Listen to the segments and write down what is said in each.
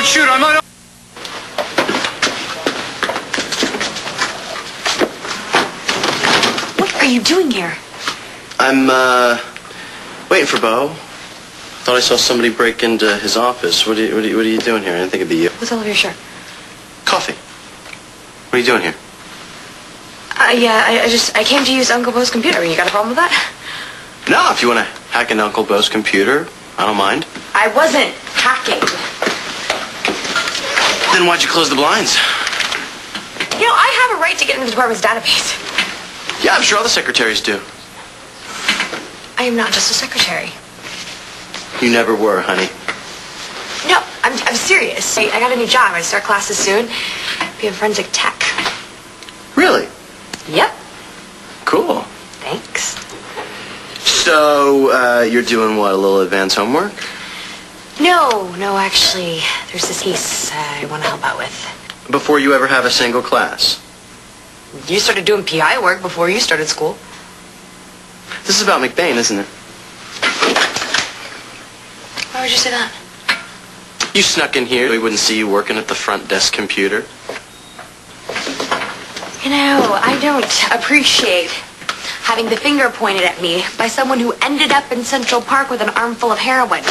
Don't shoot, I'm not... What are you doing here? I'm, waiting for Bo. Thought I saw somebody break into his office. What are you doing here? I didn't think it'd be you. What's all over your shirt? Coffee. What are you doing here? I came to use Uncle Bo's computer. You got a problem with that? No, if you want to hack into Uncle Bo's computer, I don't mind. I wasn't hacking. Then why'd you close the blinds? You know, I have a right to get into the department's database. Yeah, I'm sure all the secretaries do. I am not just a secretary. You never were, honey. No, I'm serious. I got a new job. I start classes soon. Be in forensic tech. Really? Yep. Cool. Thanks. So, you're doing what, a little advanced homework? No, actually, there's this case I want to help out with. Before you ever have a single class? You started doing PI work before you started school. This is about McBain, isn't it? Why would you say that? You snuck in here. We wouldn't see you working at the front desk computer. You know, I don't appreciate having the finger pointed at me by someone who ended up in Central Park with an armful of heroin.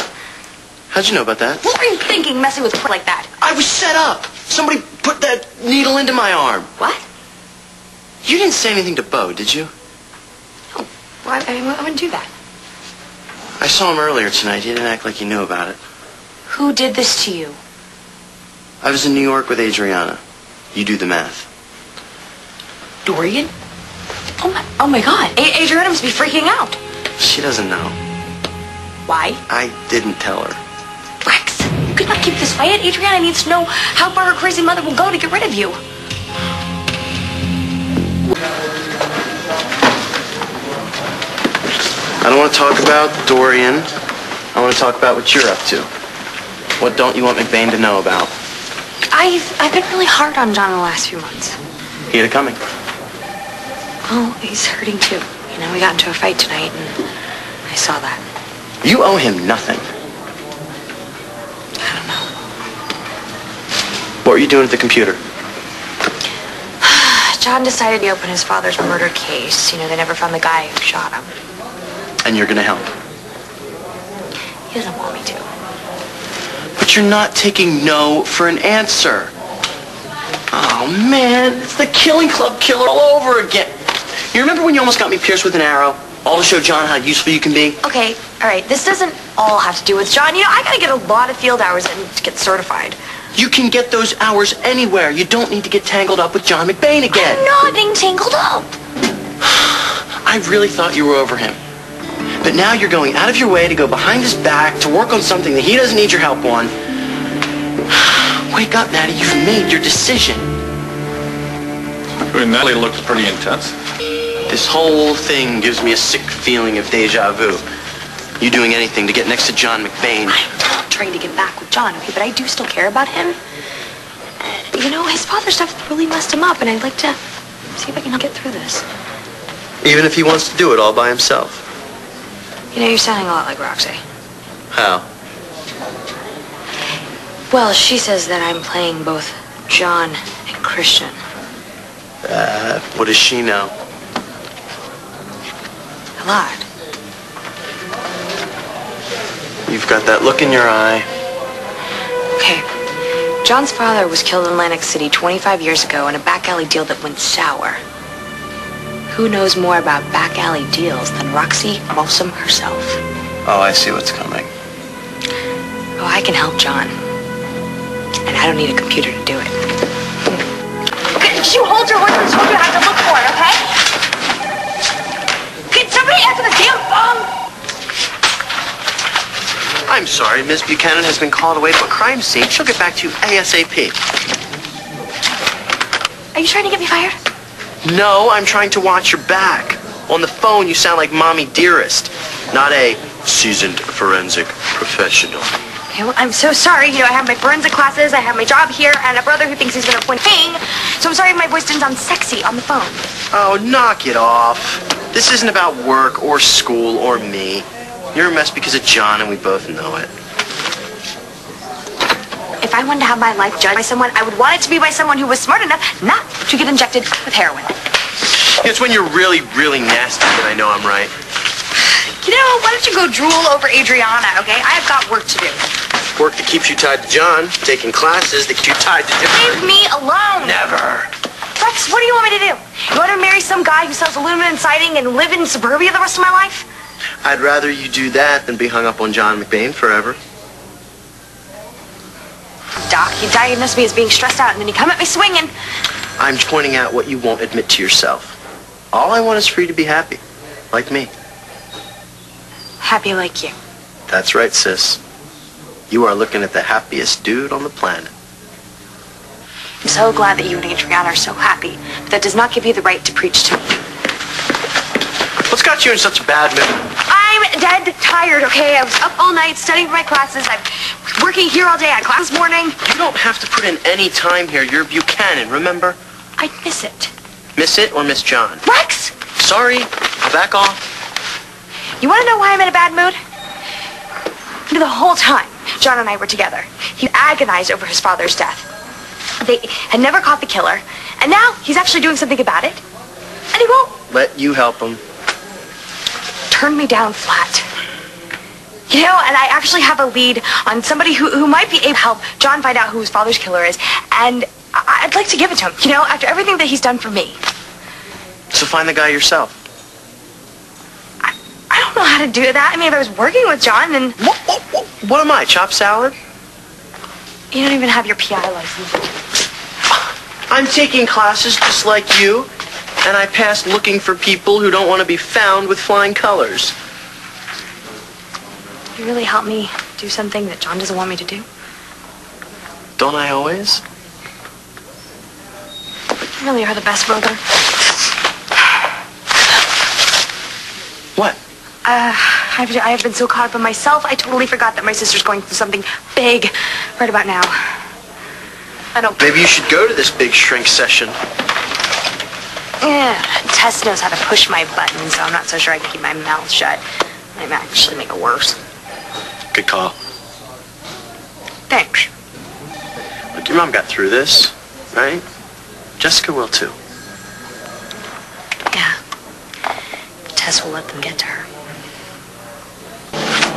How'd you know about that? What were you thinking, messing with crap like that? I was set up. Somebody put that needle into my arm. What? You didn't say anything to Bo, did you? Oh, well, I mean, I wouldn't do that. I saw him earlier tonight. He didn't act like he knew about it. Who did this to you? I was in New York with Adriana. You do the math. Dorian? Oh my God. Adriana must be freaking out. She doesn't know. Why? I didn't tell her. Rex, you could not keep this quiet. Adriana needs to know how far her crazy mother will go to get rid of you. I don't want to talk about Dorian. I want to talk about what you're up to. What don't you want McBain to know about? I've been really hard on John the last few months. He had it coming. Oh, he's hurting too. You know, we got into a fight tonight, and I saw that. You owe him nothing. I don't know. What were you doing at the computer? John decided to open his father's murder case. You know, they never found the guy who shot him. And you're gonna help? He doesn't want me to. But you're not taking no for an answer. Oh, man, it's the Killing Club killer all over again. You remember when you almost got me pierced with an arrow? All to show John how useful you can be? Okay, all right, this doesn't all have to do with John. You know, I gotta get a lot of field hours in to get certified. You can get those hours anywhere. You don't need to get tangled up with John McBain again. I'm not being tangled up. I really thought you were over him. But now you're going out of your way to go behind his back to work on something that he doesn't need your help on. Wake up, Natty. You've made your decision. Natalie looked pretty intense. This whole thing gives me a sick feeling of deja vu. You doing anything to get next to John McBain. I'm not trying to get back with John, okay, but I do still care about him. You know, his father stuff really messed him up, and I'd like to see if I can get through this. Even if he wants to do it all by himself. You know, you're sounding a lot like Roxy. How? Well, she says that I'm playing both John and Christian. What does she know? A lot. You've got that look in your eye. Okay. John's father was killed in Atlantic City 25 years ago in a back alley deal that went sour. Who knows more about back alley deals than Roxy Balsom herself? Oh, I see what's coming. Oh, I can help John. And I don't need a computer to do it. Could you hold your horses? You have to look for it, okay? Could somebody answer the damn phone? I'm sorry, Miss Buchanan has been called away to a crime scene. She'll get back to you ASAP. Are you trying to get me fired? No, I'm trying to watch your back. On the phone, you sound like Mommy Dearest, not a seasoned forensic professional. Okay, well, I'm so sorry. You know, I have my forensic classes, I have my job here, and a brother who thinks he's gonna point thing. So I'm sorry my voice didn't sound sexy on the phone. Oh, knock it off. This isn't about work or school or me. You're a mess because of John, and we both know it. If I wanted to have my life judged by someone, I would want it to be by someone who was smart enough not to get injected with heroin. It's when you're really, really nasty that I know I'm right. You know, why don't you go drool over Adriana, okay? I've got work to do. Work that keeps you tied to John, taking classes that keep you tied to John. Leave me alone! Never! Rex, what do you want me to do? You want to marry some guy who sells aluminum siding and live in suburbia the rest of my life? I'd rather you do that than be hung up on John McBain forever. Doc, you diagnosed me as being stressed out and then you come at me swinging. I'm pointing out what you won't admit to yourself. All I want is for you to be happy, like me. Happy like you. That's right, sis. You are looking at the happiest dude on the planet. I'm so glad that you and Adriana are so happy, but that does not give you the right to preach to me. What's got you in such a bad mood? I'm dead tired, okay? I was up all night studying for my classes. I'm working here all day. I had class this morning. You don't have to put in any time here. You're Buchanan, remember? I miss it. Miss it or miss John? Rex! Sorry. I'll back off. You want to know why I'm in a bad mood? You know, the whole time John and I were together, he agonized over his father's death. They had never caught the killer, and now he's actually doing something about it. And he won't let you help him. Turned me down flat. You know, and I actually have a lead on somebody who might be able to help John find out who his father's killer is, and I'd like to give it to him, you know, after everything that he's done for me. So find the guy yourself. I don't know how to do that. I mean, if I was working with John, then... What am I, chopped salad? You don't even have your PI license. I'm taking classes just like you, and I passed looking for people who don't want to be found with flying colors. You really helped me do something that John doesn't want me to do? Don't I always? You really are the best brother. What? I have been so caught up in myself, I totally forgot that my sister's going through something big right about now. I don't... Maybe you should go to this big shrink session. Yeah, Tess knows how to push my buttons, so I'm not so sure I can keep my mouth shut. I might actually make it worse. Good call. Thanks. Look, your mom got through this, right? Jessica will too. Yeah. Tess will let them get to her.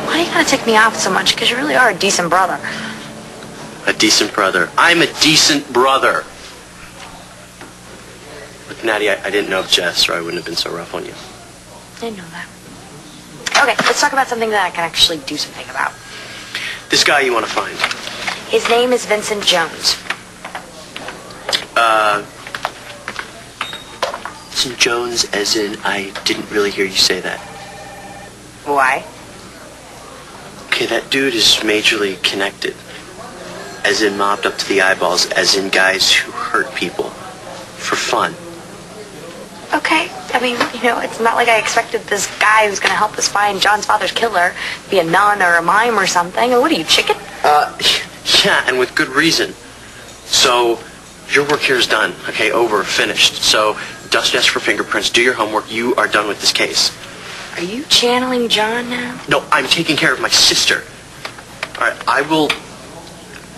Why do you gotta tick me off so much? Because you really are a decent brother. A decent brother. I'm a decent brother. Look, Natty, I didn't know Jess, or I wouldn't have been so rough on you. I didn't know that. Okay, let's talk about something that I can actually do something about. This guy you want to find. His name is Vincent Jones. Vincent Jones, as in, I didn't really hear you say that. Why? Okay, that dude is majorly connected. As in mobbed up to the eyeballs, as in guys who hurt people. For fun. Okay. I mean, you know, it's not like I expected this guy who's going to help us find John's father's killer be a nun or a mime or something. What are you, chicken? Yeah, and with good reason. So, your work here is done. Okay, over, finished. So, dust desk for fingerprints, do your homework. You are done with this case. Are you channeling John now? No, I'm taking care of my sister. All right, I will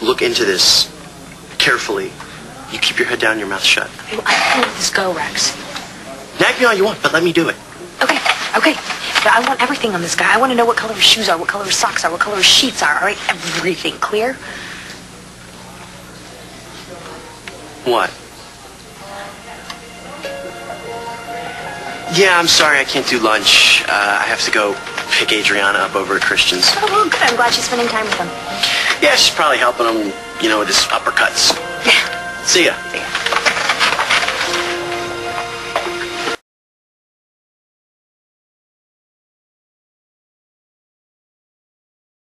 look into this carefully. You keep your head down, your mouth shut. Well, I can let this go, Rex. Nag me all you want, but let me do it. Okay, okay. But I want everything on this guy. I want to know what color his shoes are, what color his socks are, what color his sheets are, all right? Everything, clear? What? Yeah, I'm sorry, I can't do lunch. I have to go pick Adriana up over at Christian's. Oh, well, good. I'm glad she's spending time with him. Yeah, she's probably helping him, you know, with his uppercuts. Yeah. See ya. See ya.